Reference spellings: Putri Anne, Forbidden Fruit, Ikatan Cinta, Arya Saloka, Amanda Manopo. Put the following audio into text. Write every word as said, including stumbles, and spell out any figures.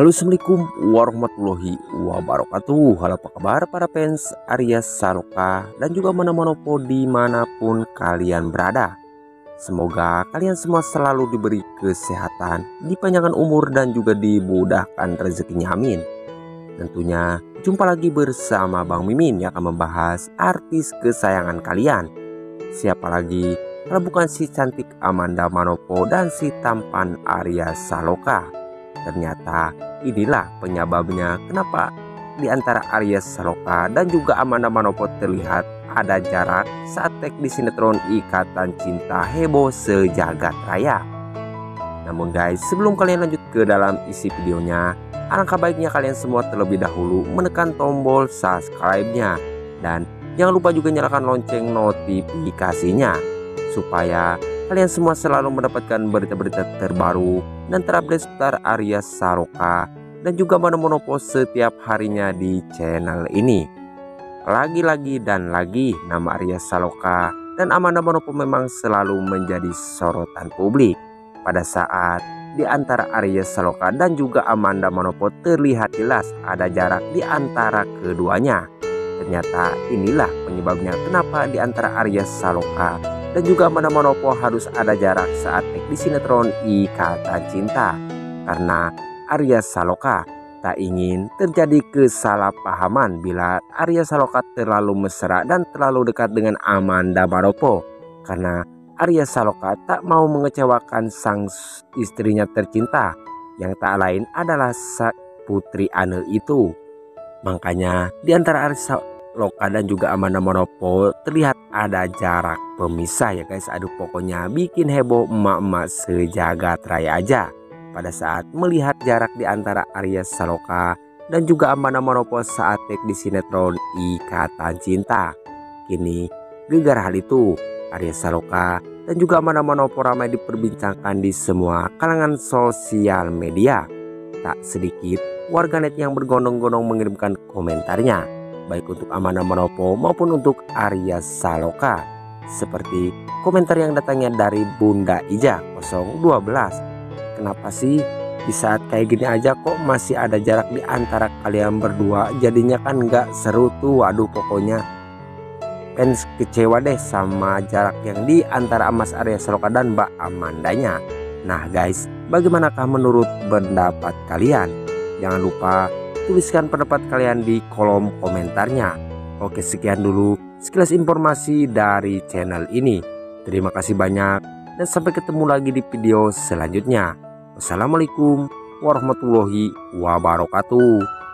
Halo, assalamualaikum warahmatullahi wabarakatuh. Halo, apa kabar para fans Arya Saloka dan juga Amanda Manopo dimanapun kalian berada. Semoga kalian semua selalu diberi kesehatan, dipanjangkan umur dan juga dimudahkan rezekinya, amin. Tentunya jumpa lagi bersama Bang Mimin yang akan membahas artis kesayangan kalian. Siapa lagi kalau bukan si cantik Amanda Manopo dan si tampan Arya Saloka. Ternyata inilah penyebabnya kenapa di antara Arya Saloka dan juga Amanda Manopo terlihat ada jarak saat tag di sinetron Ikatan Cinta heboh sejagat raya. Namun guys, sebelum kalian lanjut ke dalam isi videonya, alangkah baiknya kalian semua terlebih dahulu menekan tombol subscribe-nya dan jangan lupa juga nyalakan lonceng notifikasinya, supaya kalian semua selalu mendapatkan berita-berita terbaru dan terupdate seputar Arya Saloka dan juga Amanda Manopo setiap harinya di channel ini. Lagi-lagi dan lagi, nama Arya Saloka dan Amanda Manopo memang selalu menjadi sorotan publik pada saat di antara Arya Saloka dan juga Amanda Manopo terlihat jelas ada jarak di antara keduanya. Ternyata inilah penyebabnya kenapa di antara Arya Saloka dan juga Amanda Manopo harus ada jarak saat tag di sinetron Ikatan Cinta, karena Arya Saloka tak ingin terjadi kesalahpahaman bila Arya Saloka terlalu mesra dan terlalu dekat dengan Amanda Manopo, karena Arya Saloka tak mau mengecewakan sang istrinya tercinta yang tak lain adalah Putri Anne itu. Makanya di antara Arya Saloka dan juga Amanda Manopo terlihat ada jarak pemisah ya guys. Aduh, pokoknya bikin heboh emak-emak sejagat raya aja pada saat melihat jarak di antara Arya Saloka dan juga Amanda Manopo saat tag di sinetron Ikatan Cinta. Kini gegara hal itu, Arya Saloka dan juga Amanda Manopo ramai diperbincangkan di semua kalangan sosial media. Tak sedikit warganet yang bergondong-gondong mengirimkan komentarnya, baik untuk Amanda Manopo maupun untuk Arya Saloka, seperti komentar yang datangnya dari Bunda Ija nol satu dua. Kenapa sih di saat kayak gini aja kok masih ada jarak di antara kalian berdua, jadinya kan nggak seru tuh. Waduh, pokoknya fans kecewa deh sama jarak yang di antara Mas Arya Saloka dan Mbak Amandanya. Nah guys, bagaimanakah menurut pendapat kalian? Jangan lupa tuliskan pendapat kalian di kolom komentarnya. Oke, sekian dulu sekilas informasi dari channel ini. Terima kasih banyak dan sampai ketemu lagi di video selanjutnya. Wassalamualaikum warahmatullahi wabarakatuh.